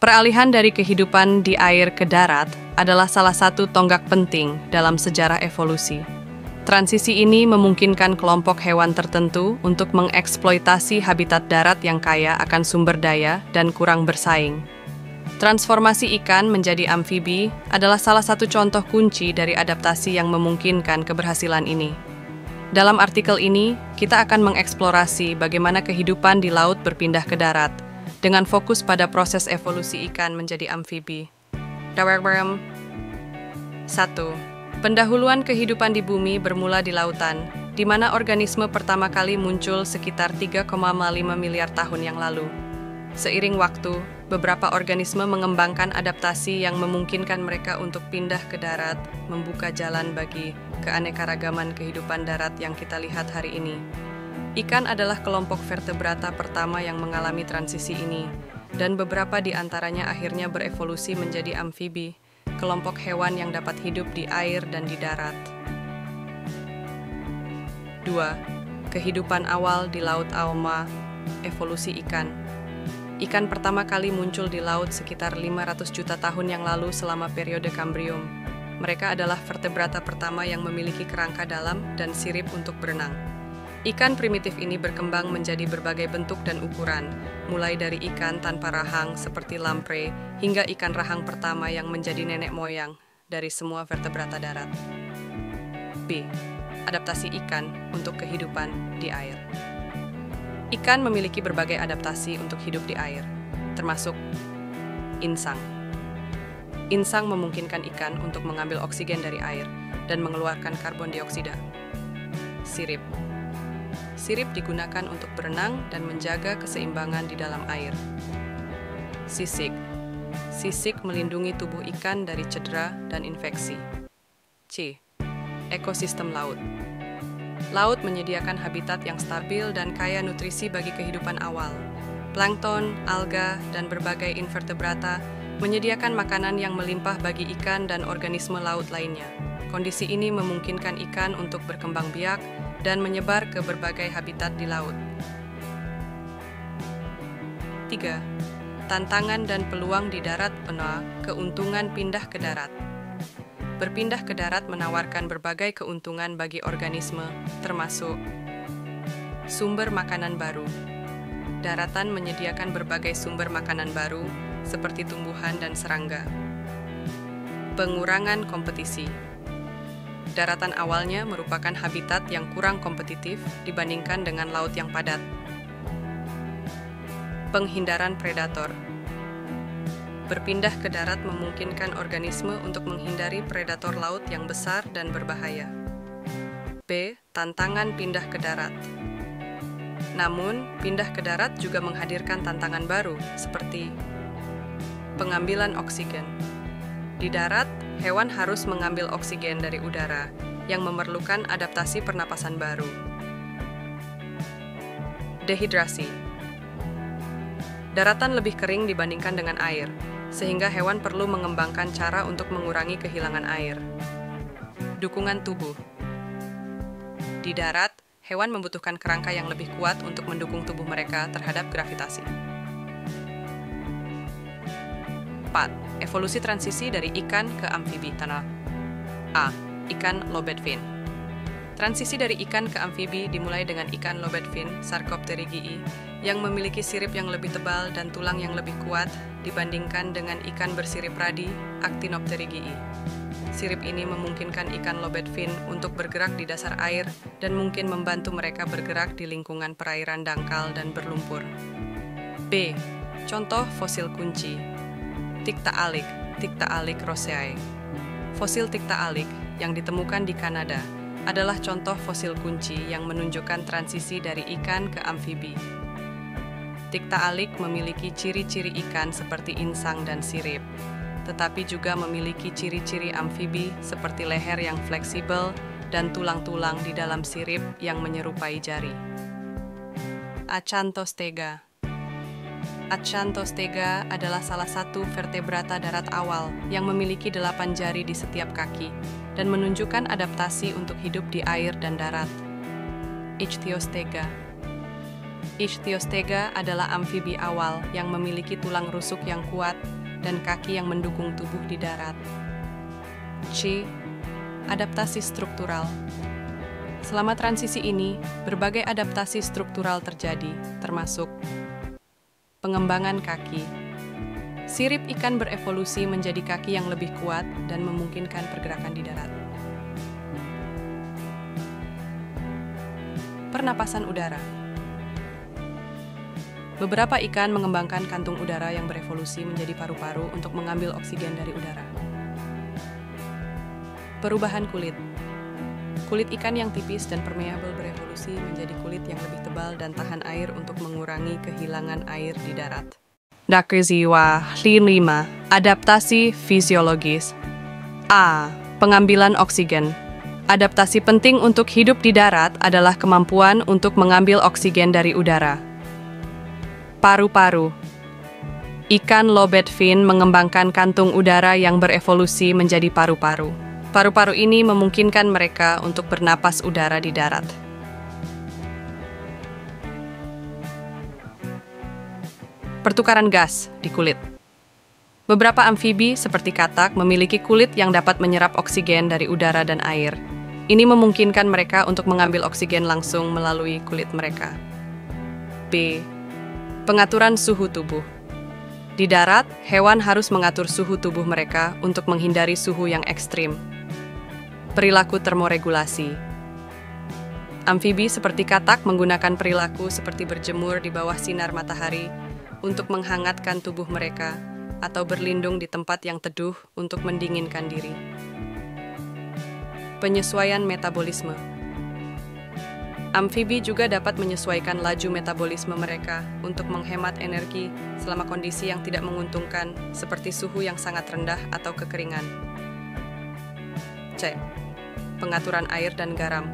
Peralihan dari kehidupan di air ke darat adalah salah satu tonggak penting dalam sejarah evolusi. Transisi ini memungkinkan kelompok hewan tertentu untuk mengeksploitasi habitat darat yang kaya akan sumber daya dan kurang bersaing. Transformasi ikan menjadi amfibi adalah salah satu contoh kunci dari adaptasi yang memungkinkan keberhasilan ini. Dalam artikel ini, kita akan mengeksplorasi bagaimana kehidupan di laut berpindah ke darat, dengan fokus pada proses evolusi ikan menjadi amfibi. 1. Pendahuluan kehidupan di bumi bermula di lautan, di mana organisme pertama kali muncul sekitar 3,5 miliar tahun yang lalu. Seiring waktu, beberapa organisme mengembangkan adaptasi yang memungkinkan mereka untuk pindah ke darat, membuka jalan bagi keanekaragaman kehidupan darat yang kita lihat hari ini. Ikan adalah kelompok vertebrata pertama yang mengalami transisi ini, dan beberapa di antaranya akhirnya berevolusi menjadi amfibi, kelompok hewan yang dapat hidup di air dan di darat. 2. Kehidupan awal di Laut Aoma, evolusi ikan. Ikan pertama kali muncul di laut sekitar 500 juta tahun yang lalu selama periode Kambrium. Mereka adalah vertebrata pertama yang memiliki kerangka dalam dan sirip untuk berenang. Ikan primitif ini berkembang menjadi berbagai bentuk dan ukuran, mulai dari ikan tanpa rahang seperti lamprey, hingga ikan rahang pertama yang menjadi nenek moyang dari semua vertebrata darat. B. Adaptasi ikan untuk kehidupan di air. Ikan memiliki berbagai adaptasi untuk hidup di air, termasuk insang. Insang memungkinkan ikan untuk mengambil oksigen dari air dan mengeluarkan karbon dioksida. Sirip. Sirip digunakan untuk berenang dan menjaga keseimbangan di dalam air. Sisik. Sisik melindungi tubuh ikan dari cedera dan infeksi. C. Ekosistem laut. Laut menyediakan habitat yang stabil dan kaya nutrisi bagi kehidupan awal. Plankton, alga, dan berbagai invertebrata menyediakan makanan yang melimpah bagi ikan dan organisme laut lainnya. Kondisi ini memungkinkan ikan untuk berkembang biak dan menyebar ke berbagai habitat di laut. 3. Tantangan dan peluang di darat menua, keuntungan pindah ke darat. Berpindah ke darat menawarkan berbagai keuntungan bagi organisme, termasuk sumber makanan baru. Daratan menyediakan berbagai sumber makanan baru, seperti tumbuhan dan serangga. Pengurangan kompetisi. Daratan awalnya merupakan habitat yang kurang kompetitif dibandingkan dengan laut yang padat. Penghindaran predator. Berpindah ke darat memungkinkan organisme untuk menghindari predator laut yang besar dan berbahaya. B. Tantangan pindah ke darat. Namun, pindah ke darat juga menghadirkan tantangan baru, seperti pengambilan oksigen. Di darat, hewan harus mengambil oksigen dari udara, yang memerlukan adaptasi pernapasan baru. Dehidrasi. Daratan lebih kering dibandingkan dengan air, sehingga hewan perlu mengembangkan cara untuk mengurangi kehilangan air. Dukungan tubuh. Di darat, hewan membutuhkan kerangka yang lebih kuat untuk mendukung tubuh mereka terhadap gravitasi. 4. Evolusi transisi dari ikan ke amfibi tanah. A. Ikan lobet fin. Transisi dari ikan ke amfibi dimulai dengan ikan lobet fin, Sarcopterygii, yang memiliki sirip yang lebih tebal dan tulang yang lebih kuat dibandingkan dengan ikan bersirip radi, Actinopterygii. Sirip ini memungkinkan ikan lobet fin untuk bergerak di dasar air dan mungkin membantu mereka bergerak di lingkungan perairan dangkal dan berlumpur. B. Contoh fosil kunci. Tiktaalik roseae. Fosil Tiktaalik yang ditemukan di Kanada adalah contoh fosil kunci yang menunjukkan transisi dari ikan ke amfibi. Tiktaalik memiliki ciri-ciri ikan seperti insang dan sirip, tetapi juga memiliki ciri-ciri amfibi seperti leher yang fleksibel dan tulang-tulang di dalam sirip yang menyerupai jari. Acanthostega. Acanthostega adalah salah satu vertebrata darat awal yang memiliki 8 jari di setiap kaki dan menunjukkan adaptasi untuk hidup di air dan darat. Ichthyostega. Ichthyostega adalah amfibi awal yang memiliki tulang rusuk yang kuat dan kaki yang mendukung tubuh di darat. C. Adaptasi struktural. Selama transisi ini, berbagai adaptasi struktural terjadi, termasuk pengembangan kaki. Sirip ikan berevolusi menjadi kaki yang lebih kuat dan memungkinkan pergerakan di darat. Pernapasan udara. Beberapa ikan mengembangkan kantung udara yang berevolusi menjadi paru-paru untuk mengambil oksigen dari udara. Perubahan kulit. Kulit ikan yang tipis dan permeabel berevolusi menjadi kulit yang lebih tebal dan tahan air untuk mengurangi kehilangan air di darat. Daktilozoa 5. Adaptasi fisiologis. A. Pengambilan oksigen. Adaptasi penting untuk hidup di darat adalah kemampuan untuk mengambil oksigen dari udara. Paru-paru. Ikan lobet fin mengembangkan kantung udara yang berevolusi menjadi paru-paru. Paru-paru ini memungkinkan mereka untuk bernapas udara di darat. Pertukaran gas di kulit. Beberapa amfibi seperti katak memiliki kulit yang dapat menyerap oksigen dari udara dan air. Ini memungkinkan mereka untuk mengambil oksigen langsung melalui kulit mereka. B. Pengaturan suhu tubuh. Di darat, hewan harus mengatur suhu tubuh mereka untuk menghindari suhu yang ekstrim. Perilaku termoregulasi. Amfibi seperti katak menggunakan perilaku seperti berjemur di bawah sinar matahari untuk menghangatkan tubuh mereka atau berlindung di tempat yang teduh untuk mendinginkan diri. Penyesuaian metabolisme. Amfibi juga dapat menyesuaikan laju metabolisme mereka untuk menghemat energi selama kondisi yang tidak menguntungkan, seperti suhu yang sangat rendah atau kekeringan. C. Pengaturan air dan garam.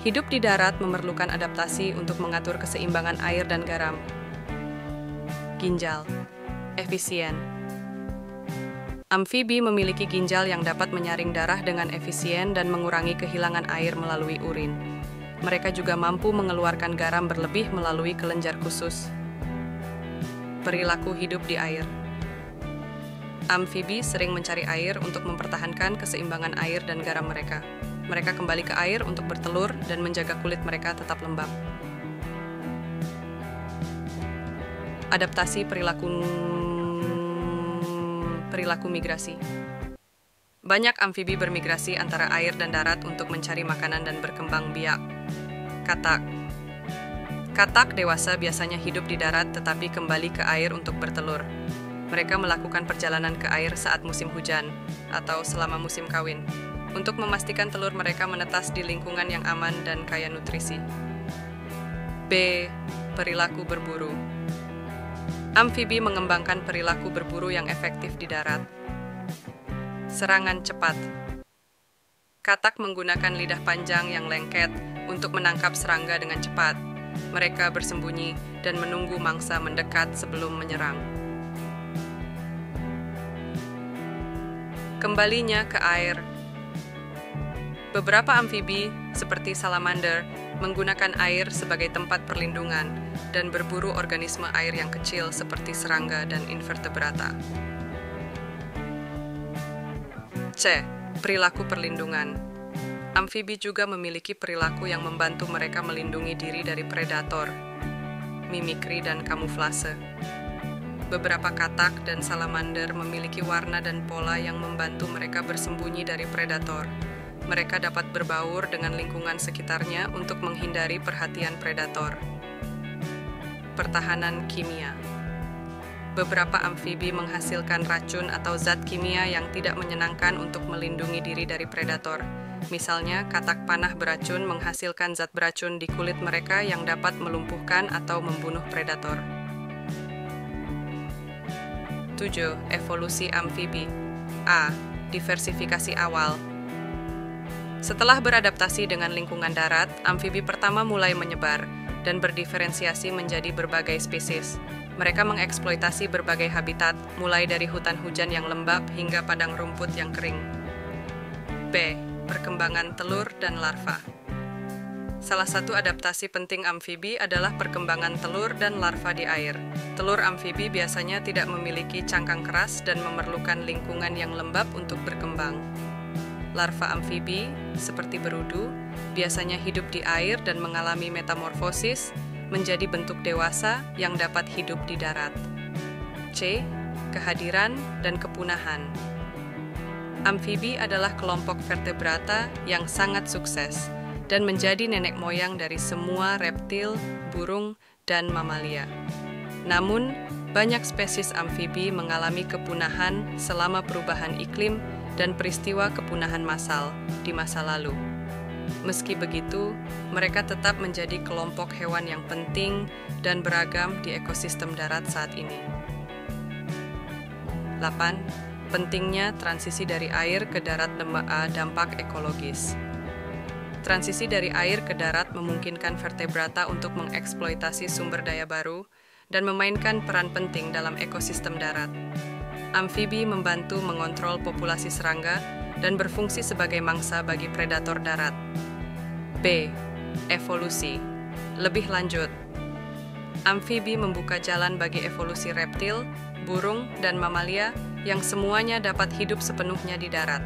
Hidup di darat memerlukan adaptasi untuk mengatur keseimbangan air dan garam. Ginjal. Efisien. Amfibi memiliki ginjal yang dapat menyaring darah dengan efisien dan mengurangi kehilangan air melalui urin. Mereka juga mampu mengeluarkan garam berlebih melalui kelenjar khusus. Perilaku hidup di air. Amfibi sering mencari air untuk mempertahankan keseimbangan air dan garam mereka. Mereka kembali ke air untuk bertelur dan menjaga kulit mereka tetap lembab. Adaptasi perilaku migrasi. Banyak amfibi bermigrasi antara air dan darat untuk mencari makanan dan berkembang biak. Katak dewasa biasanya hidup di darat tetapi kembali ke air untuk bertelur. Mereka melakukan perjalanan ke air saat musim hujan atau selama musim kawin untuk memastikan telur mereka menetas di lingkungan yang aman dan kaya nutrisi. B. Perilaku berburu. Amfibi mengembangkan perilaku berburu yang efektif di darat. Serangan cepat. Katak menggunakan lidah panjang yang lengket untuk menangkap serangga dengan cepat. Mereka bersembunyi dan menunggu mangsa mendekat sebelum menyerang. Kembalinya ke air. Beberapa amfibi, seperti salamander, menggunakan air sebagai tempat perlindungan dan berburu organisme air yang kecil seperti serangga dan invertebrata. C. Perilaku perlindungan. Amfibi juga memiliki perilaku yang membantu mereka melindungi diri dari predator, mimikri dan kamuflase. Beberapa katak dan salamander memiliki warna dan pola yang membantu mereka bersembunyi dari predator. Mereka dapat berbaur dengan lingkungan sekitarnya untuk menghindari perhatian predator. Pertahanan kimia. Beberapa amfibi menghasilkan racun atau zat kimia yang tidak menyenangkan untuk melindungi diri dari predator. Misalnya, katak panah beracun menghasilkan zat beracun di kulit mereka yang dapat melumpuhkan atau membunuh predator. 7. Evolusi amfibi. A. Diversifikasi awal. Setelah beradaptasi dengan lingkungan darat, amfibi pertama mulai menyebar dan berdiferensiasi menjadi berbagai spesies. Mereka mengeksploitasi berbagai habitat, mulai dari hutan hujan yang lembab hingga padang rumput yang kering. B. Perkembangan telur dan larva. Salah satu adaptasi penting amfibi adalah perkembangan telur dan larva di air. Telur amfibi biasanya tidak memiliki cangkang keras dan memerlukan lingkungan yang lembab untuk berkembang. Larva amfibi, seperti berudu, biasanya hidup di air dan mengalami metamorfosis menjadi bentuk dewasa yang dapat hidup di darat. C. Kehadiran dan kepunahan. Amfibi adalah kelompok vertebrata yang sangat sukses dan menjadi nenek moyang dari semua reptil, burung, dan mamalia. Namun, banyak spesies amfibi mengalami kepunahan selama perubahan iklim dan peristiwa kepunahan massal di masa lalu. Meski begitu, mereka tetap menjadi kelompok hewan yang penting dan beragam di ekosistem darat saat ini. 8. Pentingnya transisi dari air ke darat, dampak ekologis. Transisi dari air ke darat memungkinkan vertebrata untuk mengeksploitasi sumber daya baru dan memainkan peran penting dalam ekosistem darat. Amfibi membantu mengontrol populasi serangga dan berfungsi sebagai mangsa bagi predator darat. B. Evolusi. Lebih lanjut, amfibi membuka jalan bagi evolusi reptil, burung, dan mamalia yang semuanya dapat hidup sepenuhnya di darat.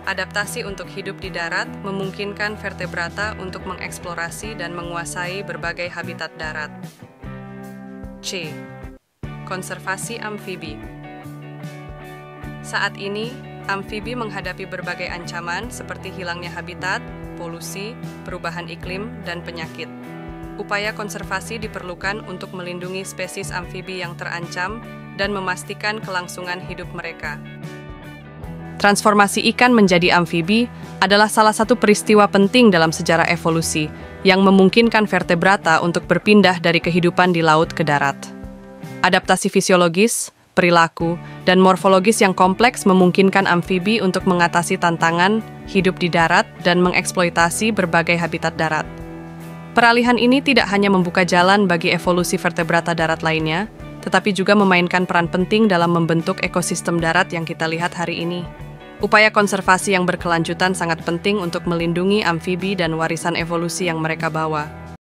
Adaptasi untuk hidup di darat memungkinkan vertebrata untuk mengeksplorasi dan menguasai berbagai habitat darat. C. Konservasi amfibi. Saat ini, amfibi menghadapi berbagai ancaman seperti hilangnya habitat, polusi, perubahan iklim, dan penyakit. Upaya konservasi diperlukan untuk melindungi spesies amfibi yang terancam dan memastikan kelangsungan hidup mereka. Transformasi ikan menjadi amfibi adalah salah satu peristiwa penting dalam sejarah evolusi yang memungkinkan vertebrata untuk berpindah dari kehidupan di laut ke darat. Adaptasi fisiologis, perilaku, dan morfologis yang kompleks memungkinkan amfibi untuk mengatasi tantangan, hidup di darat, dan mengeksploitasi berbagai habitat darat. Peralihan ini tidak hanya membuka jalan bagi evolusi vertebrata darat lainnya, tetapi juga memainkan peran penting dalam membentuk ekosistem darat yang kita lihat hari ini. Upaya konservasi yang berkelanjutan sangat penting untuk melindungi amfibi dan warisan evolusi yang mereka bawa.